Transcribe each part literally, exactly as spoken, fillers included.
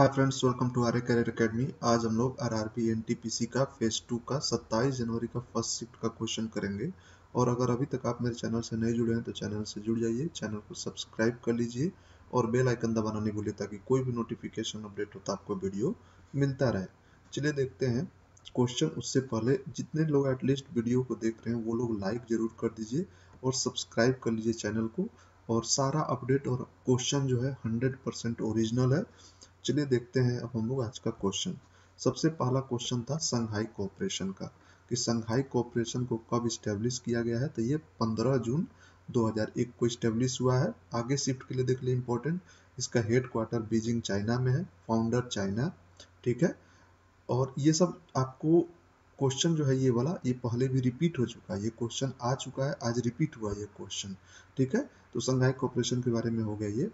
Hi friends, welcome to are career academy. आज हम लोग R R P N T P C का phase to का सत्ताईस जनवरी का फर्स्ट शिफ्ट का क्वेश्चन करेंगे। और अगर अभी तक आप मेरे चैनल से नहीं जुड़े हैं तो चैनल से जुड़ जाइए, चैनल को सब्सक्राइब कर लीजिए और बेल आइकन दबाना नहीं भूलिए ताकि कोई भी नोटिफिकेशन अपडेट हो तो आपको वीडियो मिलता रहे। चलिए देखते हैं क्वेश्चन। उससे पहले जितने लोग एटलीस्ट वीडियो को देख रहे हैं वो लोग लाइक जरूर कर दीजिए और सब्सक्राइब कर लीजिए चैनल को। और सारा अपडेट और क्वेश्चन जो है हंड्रेड परसेंट ओरिजिनल है। चलिए देखते हैं अब हम लोग आज का क्वेश्चन। सबसे पहला क्वेश्चन था संघाई कॉर्पोरेशन का कि संघाई कॉर्पोरेशन को कब इस्टेब्लिश किया गया है, तो ये पंद्रह जून दो हज़ार एक को इस्टेब्लिश हुआ है। आगे शिफ्ट के लिए देख लिए इम्पोर्टेंट, इसका हेड क्वार्टर बीजिंग चाइना में है, फाउंडर चाइना, ठीक है। और ये सब आपको क्वेश्चन जो है ये वाला ये पहले भी रिपीट हो चुका है, ये क्वेश्चन आ चुका है, आज रिपीट हुआ ये क्वेश्चन, ठीक है। तो संघाई कॉर्पोरेशन के बारे में हो गया ये।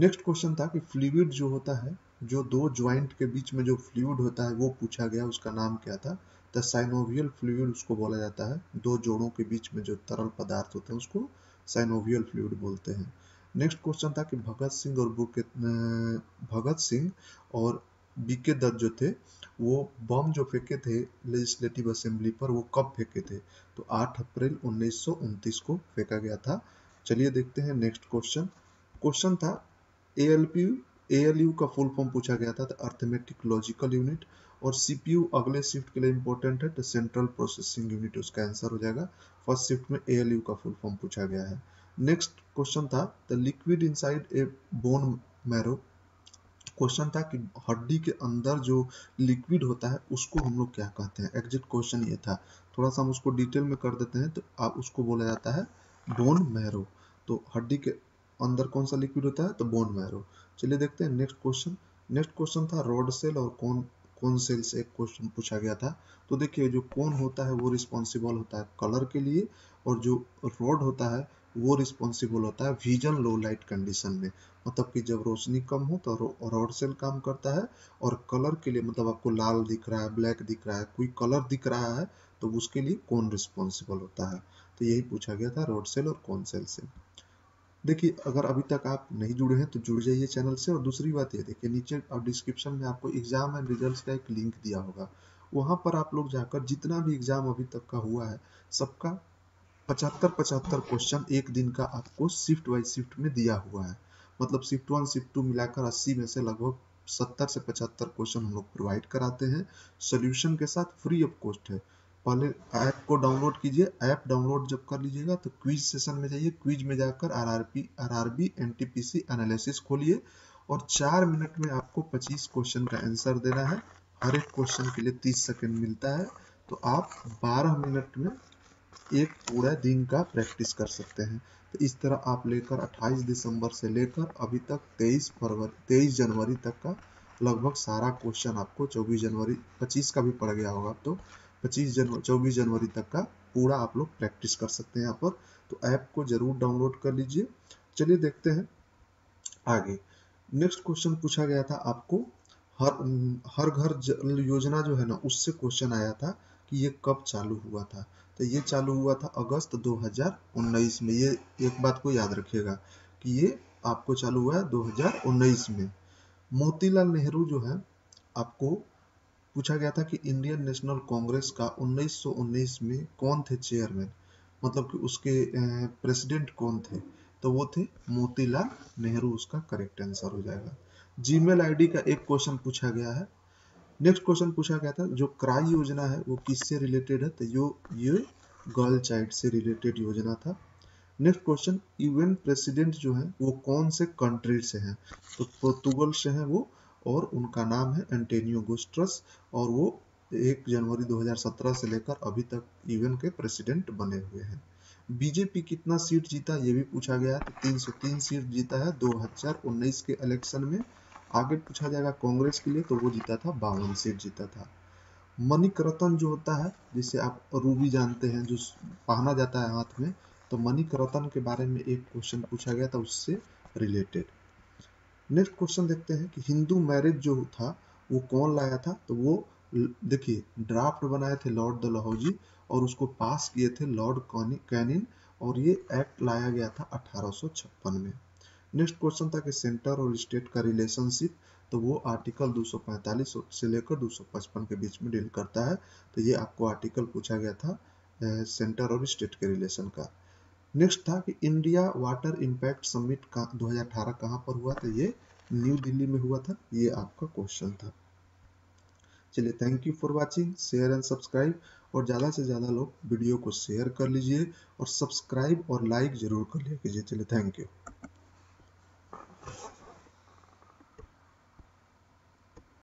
नेक्स्ट क्वेश्चन था कि फ्लूइड जो होता है, जो दो ज्वाइंट के बीच में जो फ्लूइड होता है वो पूछा गया, उसका नाम क्या था, तो साइनोवियल फ्लूइड उसको बोला जाता है। दो जोड़ों के बीच में जो तरल पदार्थ होते हैं उसको साइनोवियल फ्लूइड बोलते हैं। नेक्स्ट क्वेश्चन था कि भगत सिंह और बीके भगत सिंह और बीके दत्त जो थे वो बम जो फेंके थे लेजिस्लेटिव असेंबली पर, वो कब फेंके थे, तो आठ अप्रैल उन्नीस सौ उनतीस को फेंका गया था। चलिए देखते हैं नेक्स्ट क्वेश्चन। क्वेश्चन था ए एल यू का फुल फॉर्म पूछा गया था, तो अर्थमेटिक लॉजिकल यूनिट। और सी पी यू अगले शिफ्ट के लिए इंपॉर्टेंट है, तो सेंट्रल प्रोसेसिंग यूनिट उसका आंसर हो जाएगा। फर्स्ट शिफ्ट में ए एल यू का फुल फॉर्म पूछा गया है। नेक्स्ट क्वेश्चन था the liquid inside a bone marrow. Question था कि हड्डी के अंदर जो लिक्विड होता है उसको हम लोग क्या कहते हैं, एग्जैक्ट क्वेश्चन ये था, थोड़ा सा हम उसको डिटेल में कर देते हैं। तो आप उसको बोला जाता है बोन मैरो। तो हड्डी के अंदर कौन सा लिक्विड होता है, तो बोन मैरो। चलिए देखते हैं नेक्स्ट क्वेश्चन। नेक्स्ट क्वेश्चन था रॉड सेल और कौन कौन सेल से एक क्वेश्चन पूछा गया था। तो देखिए जो कौन होता है वो रिस्पॉन्सिबल होता है कलर के लिए, और जो रॉड होता है वो रिस्पॉन्सिबल होता है विजन लो लाइट कंडीशन में, मतलब कि जब रोशनी कम हो तो रॉड सेल काम करता है। और कलर के लिए मतलब आपको लाल दिख रहा है, ब्लैक दिख रहा है, कोई कलर दिख रहा है तो उसके लिए कौन रिस्पॉन्सिबल होता है, तो यही पूछा गया था रॉड सेल और कौन सेल से। देखिए अगर अभी तक आप नहीं जुड़े हैं तो जुड़ जाइए चैनल से। और दूसरी बात ये देखिए नीचे और डिस्क्रिप्शन में आपको एग्जाम एंड रिजल्ट्स का एक लिंक दिया होगा, वहाँ पर आप लोग जाकर जितना भी एग्जाम अभी तक का हुआ है सबका पचहत्तर पचहत्तर क्वेश्चन एक दिन का आपको शिफ्ट वाइज शिफ्ट में दिया हुआ है। मतलब शिफ्ट वन शिफ्ट टू मिलाकर अस्सी में से लगभग सत्तर से पचहत्तर क्वेश्चन हम लोग प्रोवाइड कराते हैं सोल्यूशन के साथ, फ्री ऑफ कॉस्ट है। पहले ऐप को डाउनलोड कीजिए, ऐप डाउनलोड जब कर लीजिएगा तो क्विज सेशन में जाइए, क्विज में जाकर R R P R R B N T P C analysis खोलिए और चार मिनट में आपको पच्चीस क्वेश्चन का आंसर देना है। हर एक क्वेश्चन के लिए तीस सेकंड मिलता है, तो आप बारह मिनट में एक पूरा दिन का प्रैक्टिस कर सकते हैं। तो इस तरह आप लेकर अट्ठाईस दिसंबर से लेकर अभी तक तेईस फरवरी तेईस जनवरी तक का लगभग सारा क्वेश्चन आपको चौबीस जनवरी पच्चीस का भी पड़ गया होगा, तो पच्चीस जनवरी चौबीस जनवरी तक का पूरा आप लोग प्रैक्टिस कर सकते हैं यहाँ पर। तो ऐप को जरूर डाउनलोड कर लीजिए। चलिए देखते हैं आगे। नेक्स्ट क्वेश्चन पूछा गया था आपको हर हर घर योजना जो है ना, उससे क्वेश्चन आया था कि ये कब चालू हुआ था, तो ये चालू हुआ था अगस्त दो हज़ार उन्नीस में। ये एक बात को याद रखिएगा कि ये आपको चालू हुआ है दो हज़ार उन्नीस में। मोतीलाल नेहरू जो है, आपको पूछा गया था कि इंडियन नेशनल कांग्रेस का उन्नीस सौ उन्नीस में कौन थे चेयरमैन, मतलब कि उसके प्रेसिडेंट कौन थे, तो वो थे मोतीलाल नेहरू, उसका करेक्ट आंसर हो जाएगा। जीमेल आईडी का एक क्वेश्चन पूछा गया है। नेक्स्ट क्वेश्चन पूछा गया था जो क्राई योजना है वो किससे रिलेटेड है, तो यो ये गर्ल चाइल्ड से रिलेटेड योजना था। नेक्स्ट क्वेश्चन यूएन प्रेसिडेंट जो है वो कौन से कंट्री से हैं, तो पुर्तगाल से हैं वो, और उनका नाम है एंटोनियो गुटेरस, और वो एक जनवरी दो हज़ार सत्रह से लेकर अभी तक यूएन के प्रेसिडेंट बने हुए हैं। बीजेपी कितना सीट जीता ये भी पूछा गया है, तो तीन सौ तीन सीट जीता है दो हज़ार उन्नीस के इलेक्शन में। आगे पूछा जाएगा कांग्रेस के लिए, तो वो जीता था बावन सीट जीता था। मणिक रतन जो होता है, जिसे आप रूबी जानते हैं, जो पहना जाता है हाथ में, तो मणिक रतन के बारे में एक क्वेश्चन पूछा गया था उससे रिलेटेड। नेक्स्ट क्वेश्चन देखते हैं कि हिंदू मैरिज जो था वो कौन लाया था, तो वो देखिए ड्राफ्ट बनाए थे लॉर्ड दलहौज़ी और उसको पास किए थे लॉर्ड कैनिन, और ये एक्ट लाया गया था अठारह सौ छप्पन में। नेक्स्ट क्वेश्चन था कि सेंटर और स्टेट का रिलेशनशिप, तो वो आर्टिकल दो सौ पैंतालीस से लेकर दो सौ पचपन के बीच में डील करता है। तो ये आपको आर्टिकल पूछा गया था सेंटर और स्टेट के रिलेशन का। नेक्स्ट था कि इंडिया वाटर इंपैक्ट समिट का दो हज़ार अठारह कहाँ पर हुआ, तो ये न्यू दिल्ली में हुआ था। ये आपका क्वेश्चन था। चलिए, thank you for watching, share and subscribe, और ज़्यादा से ज़्यादा लोग वीडियो को शेयर कर लीजिए और सब्सक्राइब और लाइक ज़रूर कर लिया कीजिए। चलिए, थैंक यू।